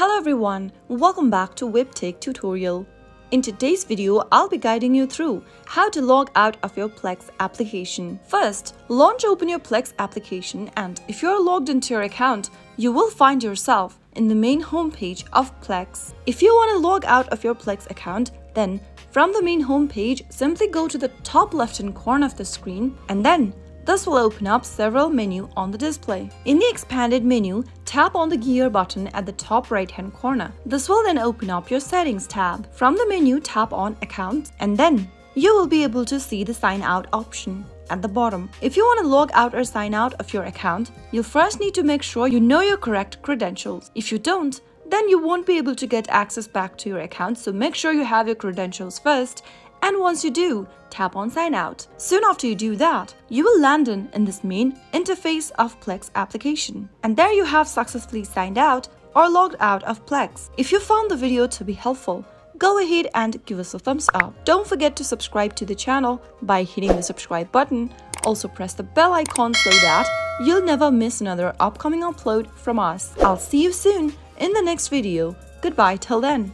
Hello everyone, welcome back to WebTech tutorial. In today's video, I'll be guiding you through how to log out of your Plex application. First, launch open your Plex application, and if you're logged into your account, you will find yourself in the main homepage of Plex. If you want to log out of your Plex account, then from the main homepage, simply go to the top left-hand corner of the screen, and then this will open up several menus on the display. In the expanded menu, tap on the gear button at the top right-hand corner. This will then open up your settings tab. From the menu, tap on Accounts, and then you will be able to see the sign out option at the bottom. If you want to log out or sign out of your account, you'll first need to make sure you know your correct credentials. If you don't, then you won't be able to get access back to your account, so make sure you have your credentials first. And once you do, tap on Sign Out. Soon after you do that, you will land in this main interface of Plex application. And there you have successfully signed out or logged out of Plex. If you found the video to be helpful, go ahead and give us a thumbs up. Don't forget to subscribe to the channel by hitting the subscribe button. Also press the bell icon so that you'll never miss another upcoming upload from us. I'll see you soon in the next video. Goodbye till then.